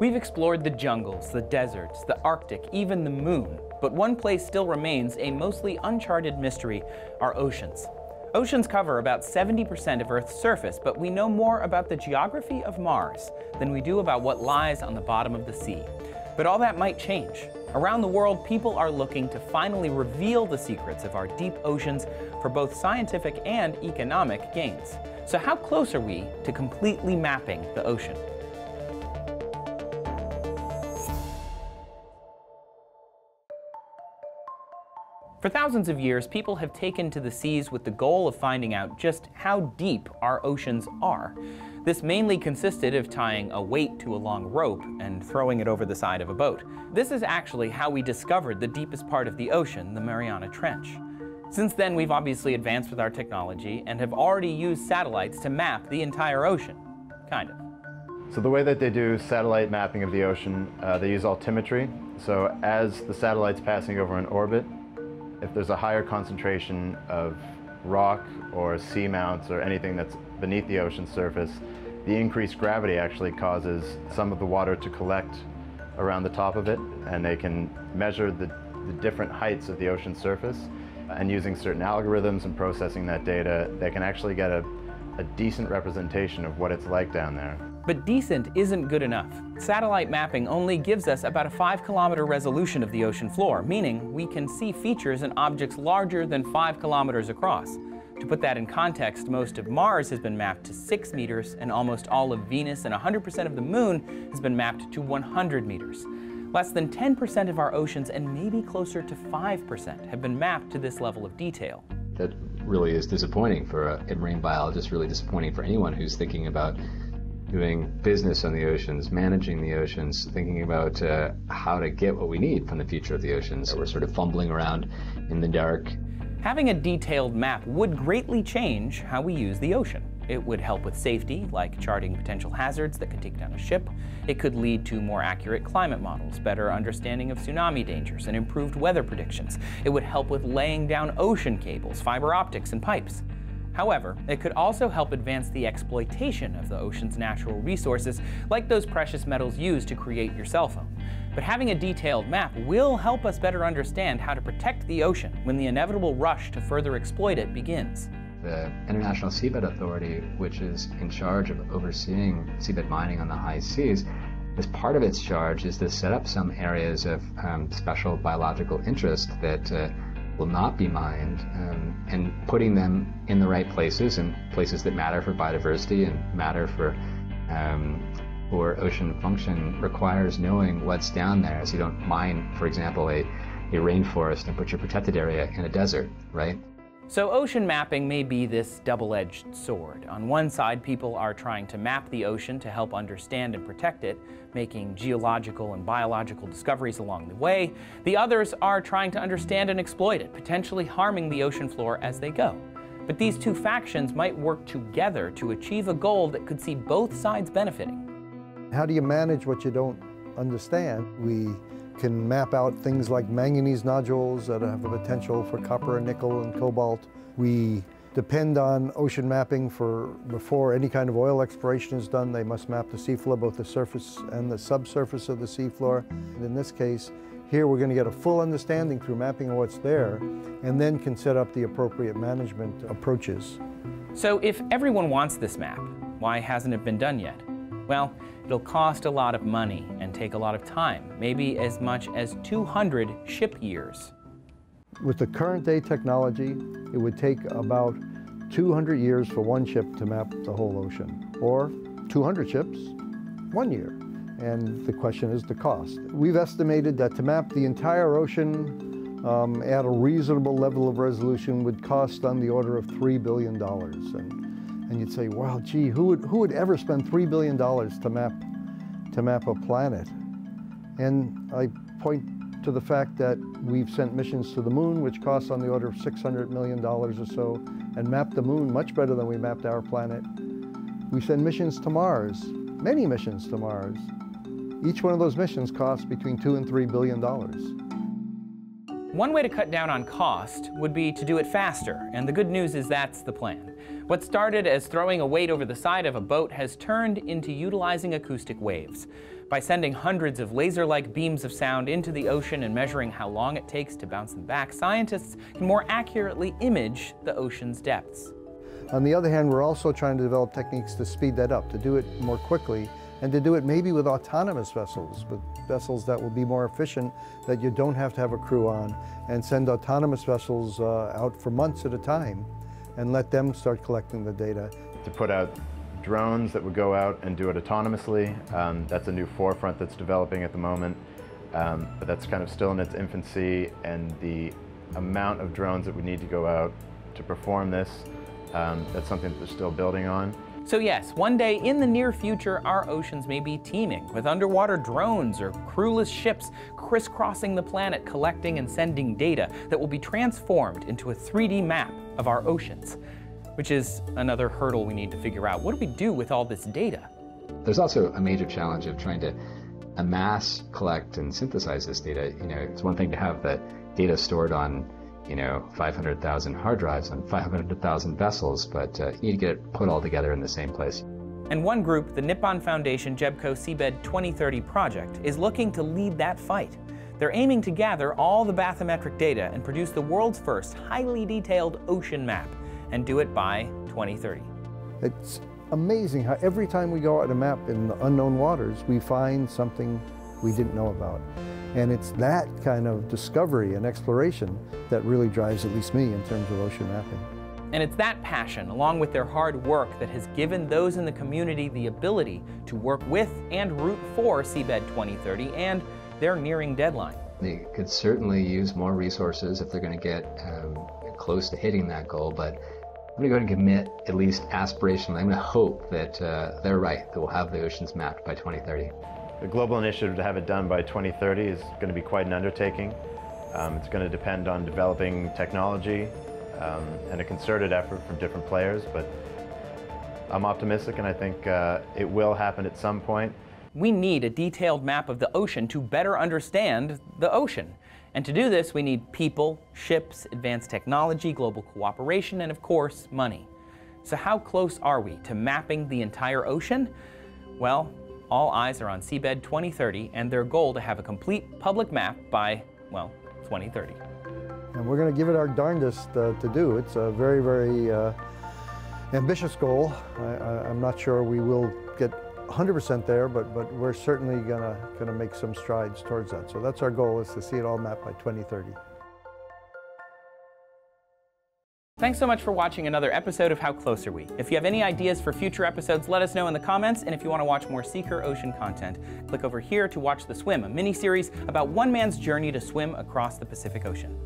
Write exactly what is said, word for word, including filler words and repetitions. We've explored the jungles, the deserts, the Arctic, even the moon. But one place still remains a mostly uncharted mystery, our oceans. Oceans cover about seventy percent of Earth's surface, but we know more about the geography of Mars than we do about what lies on the bottom of the sea. But all that might change. Around the world, people are looking to finally reveal the secrets of our deep oceans for both scientific and economic gains. So how close are we to completely mapping the ocean? For thousands of years, people have taken to the seas with the goal of finding out just how deep our oceans are. This mainly consisted of tying a weight to a long rope and throwing it over the side of a boat. This is actually how we discovered the deepest part of the ocean, the Mariana Trench. Since then, we've obviously advanced with our technology and have already used satellites to map the entire ocean, kind of. So the way that they do satellite mapping of the ocean, uh, they use altimetry. So as the satellite's passing over an orbit, if there's a higher concentration of rock or seamounts or anything that's beneath the ocean surface, the increased gravity actually causes some of the water to collect around the top of it, and they can measure the, the different heights of the ocean surface. And using certain algorithms and processing that data, they can actually get a, a decent representation of what it's like down there. But decent isn't good enough. Satellite mapping only gives us about a five kilometer resolution of the ocean floor, meaning we can see features and objects larger than five kilometers across. To put that in context, most of Mars has been mapped to six meters, and almost all of Venus and one hundred percent of the Moon has been mapped to one hundred meters. Less than ten percent of our oceans, and maybe closer to five percent, have been mapped to this level of detail. That really is disappointing for a marine biologist, really disappointing for anyone who's thinking about doing business on the oceans, managing the oceans, thinking about uh, how to get what we need from the future of the oceans. So we're sort of fumbling around in the dark. Having a detailed map would greatly change how we use the ocean. It would help with safety, like charting potential hazards that could take down a ship. It could lead to more accurate climate models, better understanding of tsunami dangers, and improved weather predictions. It would help with laying down ocean cables, fiber optics, and pipes. However, it could also help advance the exploitation of the ocean's natural resources, like those precious metals used to create your cell phone. But having a detailed map will help us better understand how to protect the ocean when the inevitable rush to further exploit it begins. The International Seabed Authority, which is in charge of overseeing seabed mining on the high seas, as part of its charge is to set up some areas of um, special biological interest that uh, will not be mined, um, and putting them in the right places, and places that matter for biodiversity and matter for, um, for ocean function, requires knowing what's down there. So you don't mine, for example, a, a rainforest and put your protected area in a desert, right? So ocean mapping may be this double-edged sword. On one side, people are trying to map the ocean to help understand and protect it, making geological and biological discoveries along the way. The others are trying to understand and exploit it, potentially harming the ocean floor as they go. But these two factions might work together to achieve a goal that could see both sides benefiting. How do you manage what you don't understand? We can map out things like manganese nodules that have a potential for copper and nickel and cobalt. We depend on ocean mapping for, before any kind of oil exploration is done, they must map the seafloor, both the surface and the subsurface of the seafloor. And in this case, here we're going to get a full understanding through mapping of what's there, and then can set up the appropriate management approaches. So if everyone wants this map, why hasn't it been done yet? Well, it'll cost a lot of money and take a lot of time, maybe as much as two hundred ship years. With the current day technology, it would take about two hundred years for one ship to map the whole ocean, or two hundred ships, one year. And the question is the cost. We've estimated that to map the entire ocean um, at a reasonable level of resolution would cost on the order of three billion dollars. And, And you'd say, well, gee, who would, who would ever spend three billion dollars to map, to map a planet? And I point to the fact that we've sent missions to the moon, which costs on the order of six hundred million dollars or so, and mapped the moon much better than we mapped our planet. We send missions to Mars, many missions to Mars. Each one of those missions costs between two and three billion dollars. One way to cut down on cost would be to do it faster, and the good news is that's the plan. What started as throwing a weight over the side of a boat has turned into utilizing acoustic waves. By sending hundreds of laser-like beams of sound into the ocean and measuring how long it takes to bounce them back, scientists can more accurately image the ocean's depths. On the other hand, we're also trying to develop techniques to speed that up, to do it more quickly, and to do it maybe with autonomous vessels, but vessels that will be more efficient, that you don't have to have a crew on, and send autonomous vessels uh, out for months at a time and let them start collecting the data. To put out drones that would go out and do it autonomously, um, that's a new forefront that's developing at the moment, um, but that's kind of still in its infancy, and the amount of drones that would need to go out to perform this, Um, that's something that they're still building on. So yes, one day in the near future, our oceans may be teeming with underwater drones or crewless ships crisscrossing the planet, collecting and sending data that will be transformed into a three D map of our oceans, which is another hurdle we need to figure out. What do we do with all this data? There's also a major challenge of trying to amass, collect, and synthesize this data. You know, it's one thing to have the data stored on you know, five hundred thousand hard drives on five hundred thousand vessels, but uh, you need to get it put all together in the same place. And one group, the Nippon Foundation GEBCO Seabed twenty thirty Project, is looking to lead that fight. They're aiming to gather all the bathymetric data and produce the world's first highly detailed ocean map, and do it by twenty thirty. It's amazing how every time we go out on a map in the unknown waters, we find something we didn't know about. And it's that kind of discovery and exploration that really drives, at least me, in terms of ocean mapping. And it's that passion, along with their hard work, that has given those in the community the ability to work with and root for Seabed twenty thirty and their nearing deadline. They could certainly use more resources if they're going to get um, close to hitting that goal, but I'm going to go ahead and commit, at least aspirationally, I'm going to hope that uh, they're right, that we'll have the oceans mapped by twenty thirty. The global initiative to have it done by twenty thirty is going to be quite an undertaking. Um, it's going to depend on developing technology um, and a concerted effort from different players, but I'm optimistic, and I think uh, it will happen at some point. We need a detailed map of the ocean to better understand the ocean. And to do this, we need people, ships, advanced technology, global cooperation, and of course, money. So how close are we to mapping the entire ocean? Well, all eyes are on Seabed twenty thirty and their goal to have a complete public map by, well, twenty thirty. And we're going to give it our darndest uh, to do. It's a very, very uh, ambitious goal. I, I, I'm not sure we will get one hundred percent there, but, but we're certainly going to going to make some strides towards that. So that's our goal, is to see it all mapped by twenty thirty. Thanks so much for watching another episode of How Close Are We? If you have any ideas for future episodes, let us know in the comments, and if you want to watch more Seeker Ocean content, click over here to watch The Swim, a mini-series about one man's journey to swim across the Pacific Ocean.